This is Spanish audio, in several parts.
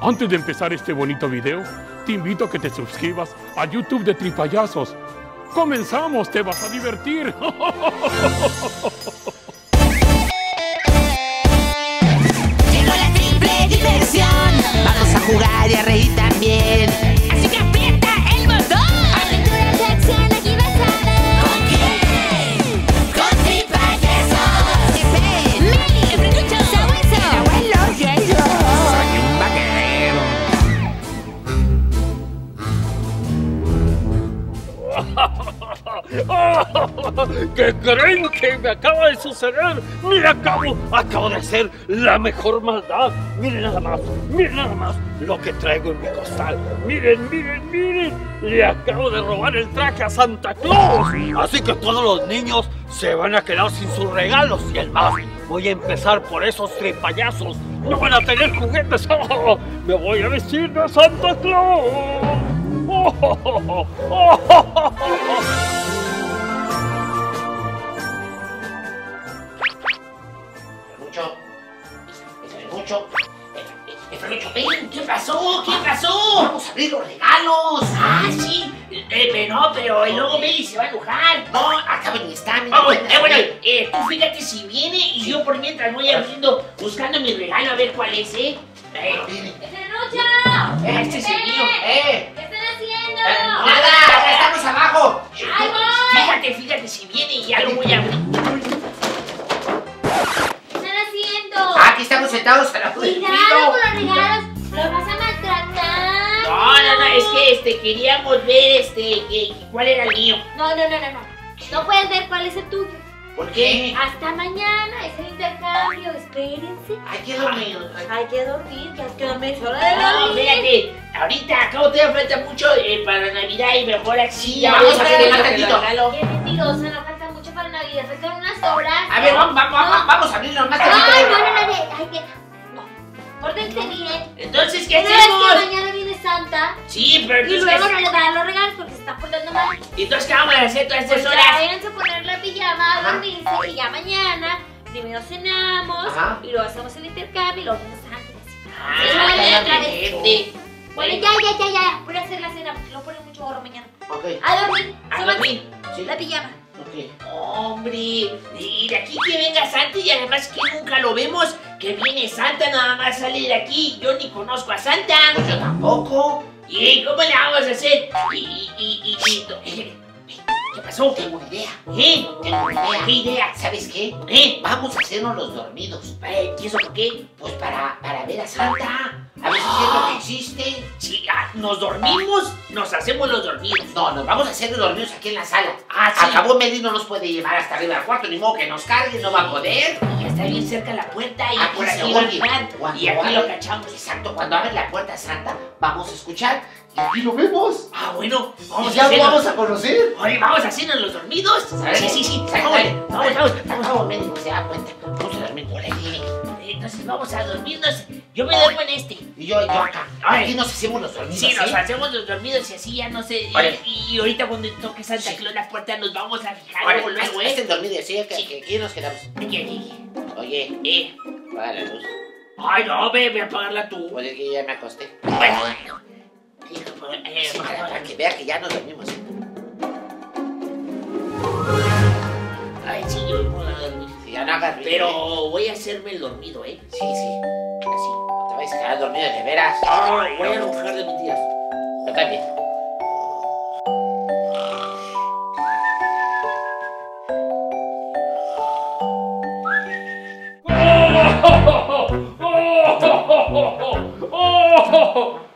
Antes de empezar este bonito video, te invito a que te suscribas a YouTube de Tripayasos. ¡Comenzamos! ¡Te vas a divertir! Llegó la triple diversión. Vamos a jugar y a reír también. Así que aprieta el botón. Aventuras de acción aquí basadas. ¿Con quién? Con Tripayasos. Pepe, Meli, el Brinducho, Sabueso, el abuelo y el yo. Soy un vaquero. ¿Qué creen que me acaba de suceder? Mira, acabo de hacer la mejor maldad. Miren nada más lo que traigo en mi costal. Miren. Le acabo de robar el traje a Santa Claus. Así que todos los niños se van a quedar sin sus regalos y el más. Voy a empezar por esos tripayasos. No van a tener juguetes. Oh, me voy a vestir de Santa Claus. Ven, ¿qué pasó? ¿Qué pasó? Vamos a abrir los regalos. Ah, sí. No, pero luego Meli se va a enojar. No, acá me está. Bueno, tú fíjate si viene y yo por mientras voy abriendo, buscando mi regalo a ver cuál es, ¡Serrucho! Este es el mío. ¿Qué están haciendo? Nada, acá estamos abajo. ¡Ay, voy! Fíjate si viene y ya lo voy a abrir. Aquí estamos sentados a la puerta. Cuidado con los regalos, los vas a maltratar. No, es que queríamos ver cuál era el mío. No puedes ver cuál es el tuyo. ¿Por qué? Hasta mañana es el intercambio, espérense. Hay que dormir. Hay que dormir, que has quedado mejor de dormir. No, fíjate, ahorita acabo de faltar mucho para Navidad y mejor así. Sí, vamos a hacer más tantito. Qué mentirosa, no falta mucho para Navidad, faltan unas horas. A ver, vamos a abrirnos más tantito. Pórtense bien. Entonces, ¿qué hacemos? Es que mañana viene Santa. Sí, pero entonces... Y luego no le darán los regalos porque se está portando mal. ¿Y entonces qué vamos a hacer todas estas horas? Váyanse a poner la pijama, dormirse y ya mañana primero cenamos y luego hacemos el intercambio y luego vamos a Santa. Bueno, ya. Voy a hacer la cena porque no ponen mucho gorro mañana. Ok. A dormir. A dormir. La pijama. Hombre, de aquí que venga Santa y además que nunca lo vemos. Que viene Santa, nada más sale de aquí. Yo ni conozco a Santa. Pues yo tampoco. ¿Y cómo le vamos a hacer? ¿Qué pasó? Tengo una idea. ¿Qué idea? ¿Sabes qué? Vamos a hacernos los dormidos. ¿Y eso por qué? Pues para ver a Santa. A ver si es cierto que existe. Sí, nos dormimos, nos hacemos los dormidos. No, nos vamos a hacer los dormidos aquí en la sala. Ah, sí. Acabó Meli, no nos puede llevar hasta arriba del cuarto, ni modo que nos cargue, no va a poder. Y está bien cerca la puerta y por aquí va a llegar. Y aquí lo cachamos. Exacto, cuando abren la puerta Santa, vamos a escuchar y aquí lo vemos. Ah, bueno, vamos a hacerlo. Ya lo vamos a conocer. Oye, vamos a hacernos los dormidos. Sí. Vamos, Meli, no se da cuenta. Vamos a dormir por ahí. Entonces vamos a dormirnos. Yo me duermo en este. Y yo acá. Aquí nos hacemos los dormidos. Sí, nos hacemos los dormidos y así ya no sé. Y ahorita cuando toque Santa Claus la puerta nos vamos a fijar luego, hacen dormidos, sí, aquí nos quedamos. Oye, apaga la luz. Ay, no, ve a apagarla tú. Pues es que ya me acosté. Bueno. Para que vea que ya nos dormimos. Ay, sí, yo me puedo dormir. Pero voy a hacerme el dormido, Sí. Así. No te vais a quedar dormido de veras. Voy a buscar de mentiras. Yo también.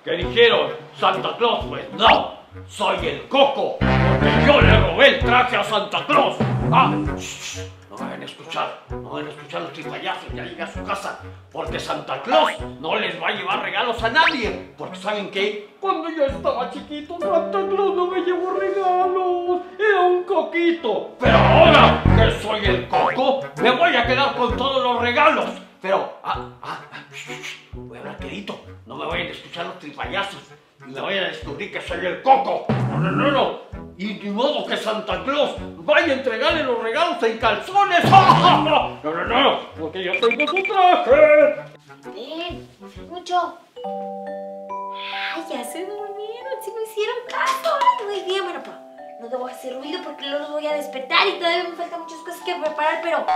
¿Qué dijeron? Santa Claus, pues no. Soy el Coco, porque yo le robé el traje a Santa Claus. No me van a escuchar, los tripayasos, ya llegué a su casa, porque Santa Claus no les va a llevar regalos a nadie, porque ¿saben qué? Cuando yo estaba chiquito, Santa Claus no me llevó regalos, era un coquito, pero ahora que soy el Coco, me voy a quedar con todos los regalos, pero, voy a hablar querido, no me vayan a escuchar los tripayasos, y me vayan a descubrir que soy el Coco, no. Y ni modo que Santa Claus vaya a entregarle los regalos en calzones. No, porque yo tengo su traje Ven, mucho. Ay, ya se durmieron, si me hicieron caso. Muy bien, bueno, pues no debo hacer ruido porque luego voy a despertar y todavía me faltan muchas cosas que preparar, pero...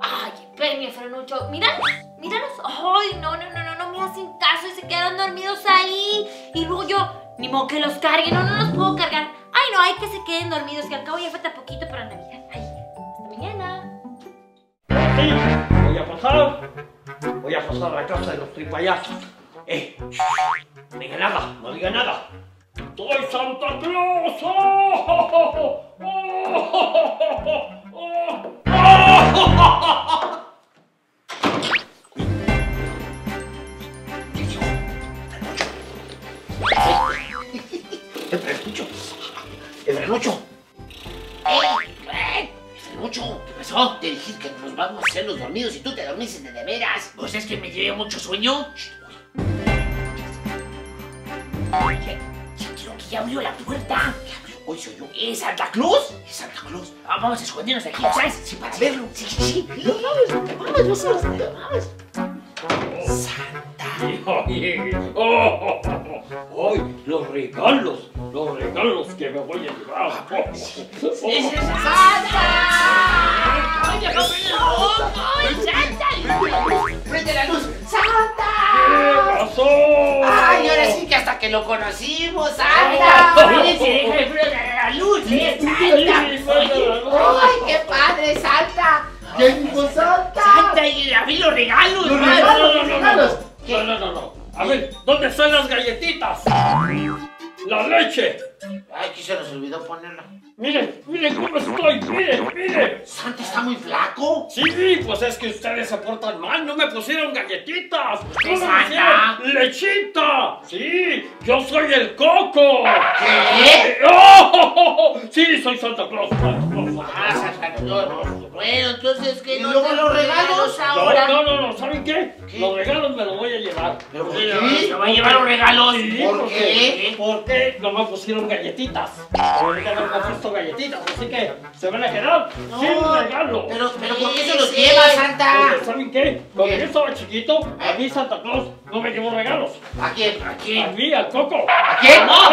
Ay, espérenme, Frenucho, míralos, míralos. Ay, no me hacen caso y se quedan dormidos ahí. Y luego yo, ni modo que los cargue, no los puedo cargar. Ay, no, hay que se queden dormidos, que al cabo ya falta poquito para Navidad. Ay, hasta mañana. Sí, voy a pasar a la casa de los tripayasos. No diga nada, ¡Soy Santa Claus! ¡El Frenucho! ¿Qué pasó? Te dije que nos vamos a hacer los dormidos y tú te dormiste de veras. Pues es que me llevé mucho sueño. Oye, creo que ya abrió la puerta. Hoy soy yo. ¿Es Santa Claus? Es Santa Claus. Vamos a escondernos de aquí, ¿sabes? Sí, para verlo. Sí. Vamos. Santa. Hoy los regalos que me voy a llevar. ¡Es Santa! ¡Oye, no prende la luz! ¡Santa! ¡Prende la luz! ¡Santa! ¿Qué pasó? ¡Ay, ahora sí que hasta que lo conocimos! ¡Santa! ¡Miren, se deja de prender la luz! ¡Santa! ¡Ay, qué padre, Santa! ¡Qué dijo Santa! ¡Santa, y a mí los regalos! ¡No! A ver, ¿dónde están las galletitas? ¡La leche! Ay, que se nos olvidó ponerla. Miren cómo estoy, miren. ¿Santa está muy flaco? Sí, pues es que ustedes se portan mal, no me pusieron galletitas. ¿Qué, Santa? ¡Lechita! Sí, yo soy el Coco. ¿Qué? ¡Oh! Sí, soy Santa Claus. Bueno, entonces, ¿qué? ¿Y no luego los regalos ahora? No, ¿saben qué? Los regalos me los voy a llevar. ¿Pero por qué? ¿Se va a llevar los regalos? Sí, ¿por qué? Porque no me pusieron galletitas. Ahorita no me han puesto galletitas, así que se van a quedar sin regalo. Pero ¿por qué se los lleva, Santa? ¿Saben qué? Cuando yo estaba chiquito, a mí Santa Claus no me llevó regalos. ¿A quién? A mí, al Coco. ¿A quién? ¡Oh!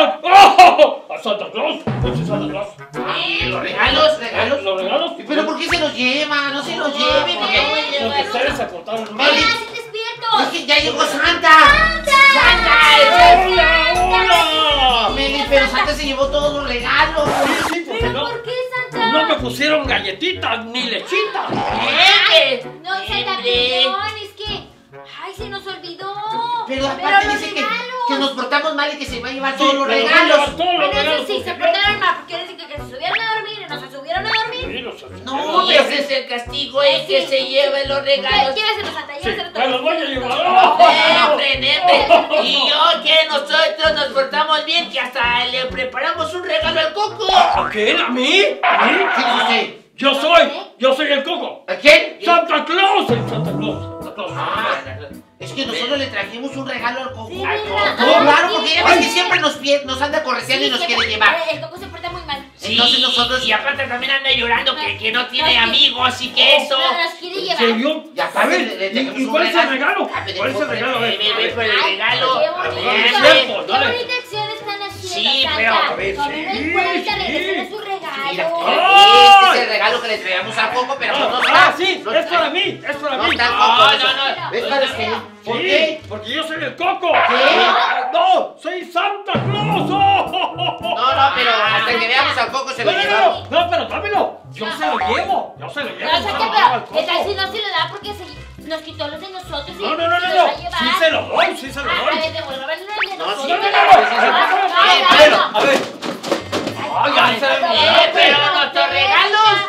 ¡A Santa Claus! ¡Ese Santa Claus! ¿Los regalos? ¿Los regalos? ¿Pero por qué se los lleva? No se los lleve, porque ustedes se portaron mal. ¡Ya se despierto! ¡Es que ya llegó Santa! ¡Santa! ¡Hola! Meli, pero Santa se llevó todos los regalos. ¿Pero por qué, Santa? No me pusieron galletitas ni lechitas. ¿Qué? No, Santa, perdón, es que... ¡Ay, se nos olvidó! Pero aparte dice que nos portamos mal y que se va a llevar todos los regalos. Bueno, eso sí, se portaron mal, porque dicen que se subieron a dormir y no se subieron a dormir. No, ese es el castigo, es que se lleven los regalos. Lléveselo, Santa. ¡Me los voy a llevar! ¡Frenete! Y yo, que nosotros nos portamos bien, que hasta le preparamos un regalo al Coco. ¿A quién? ¿A mí? Yo soy el Coco. ¿A quién? ¡Santa Claus! Es que nosotros le trajimos un regalo al Coco. Claro, porque ya ves que siempre nos anda correteando y nos quiere llevar. El Coco se porta muy mal. Entonces nosotros... Y aparte también anda llorando que no tiene amigos y que eso. No nos quiere llevar. ¿Serio? Ya sabes. ¿Y cuál es el regalo? ¿Cuál es el regalo? ¡Qué bonita acción están haciendo! Sí, pero a ver. Este es el regalo que le traíamos al Coco, pero no está. Es para mí, No está el Coco. No. Es para usted. ¿Por qué? Porque yo soy el Coco. ¿Qué? ¡No! ¡Soy Santa Claus! No, pero hasta que veamos al Coco se lo llevamos. No, pero dámelo. Yo se lo llevo. No, Santa, pero esta si no se lo da porque nos quitó los de nosotros. No. Sí se lo doy. A ver, devuélvelo. No. A ver.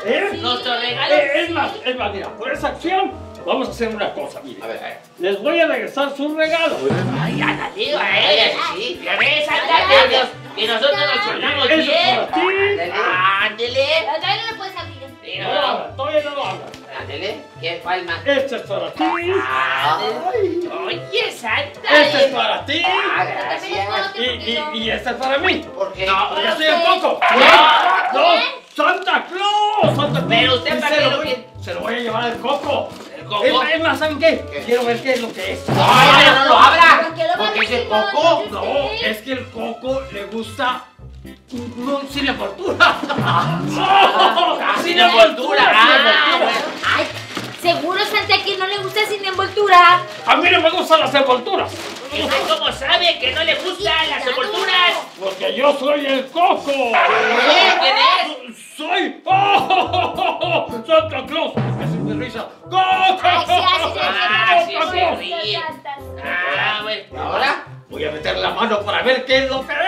Pero nuestros regalos. Es más, mira, por esa acción vamos a hacer una cosa, mire. A ver. Les voy a regresar sus regalos. Ay, ándale, sí. Ya ves, ándale. Y nosotros nos portamos bien. Ándale. Todavía no lo puedes abrir. Todavía no lo abro. Ándale. ¿Qué palma? Este es para ti. Oye, Santa. Este es para ti. Y este es para mí. ¿Por qué? No, yo soy el Coco. ¡No! ¡Santa Claus! ¡Santa Claus! Pero usted para que lo... Se lo voy a llevar al Coco. El coco. Es más, ¿saben qué? Quiero ver qué es lo que es. ¡Ay, no lo abra! ¿Porque es el coco? No, es que el coco le gusta... No, sin la fortuna. ¡No! ¡Sin la fortuna! ¡Ay! Seguro, Santa, que no le gusta sin envoltura. A mí no me gustan las envolturas. ¿Cómo sabe que no le gustan las envolturas? Porque yo soy el coco. ¿Quién es? Soy Santa Claus. Esa es mi risa. ¡Coco! Ah, bueno. Ahora voy a meter la mano para ver qué es lo que es.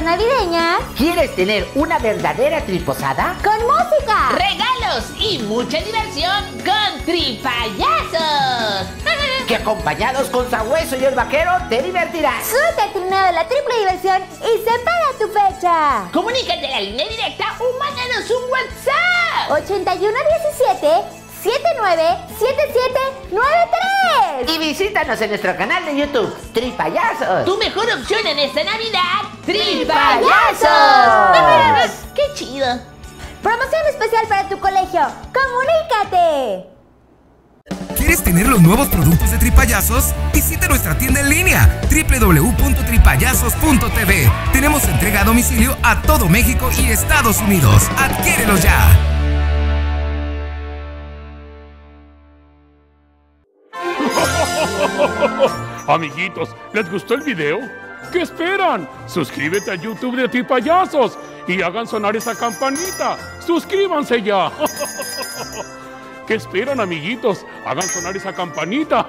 Navideñas. ¿Quieres tener una verdadera triposada? ¡Con música! ¡Regalos! ¡Y mucha diversión con Tripayasos! Que acompañados con Sabueso y el Vaquero te divertirás. Súbete al trineo de la triple diversión y separa tu fecha. Comunícate a la línea directa o mándanos un WhatsApp 8117-797793. Y visítanos en nuestro canal de YouTube Tripayasos. Tu mejor opción en esta Navidad, Tripayasos. ¡Qué chido! Promoción especial para tu colegio. ¡Comunícate! ¿Quieres tener los nuevos productos de Tripayasos? Visita nuestra tienda en línea www.tripayasos.tv. Tenemos entrega a domicilio a todo México y Estados Unidos. ¡Adquiérelos ya! Amiguitos, ¿les gustó el video? ¿Qué esperan? Suscríbete a YouTube de Tripayasos y hagan sonar esa campanita. ¡Suscríbanse ya! ¿Qué esperan, amiguitos? Hagan sonar esa campanita.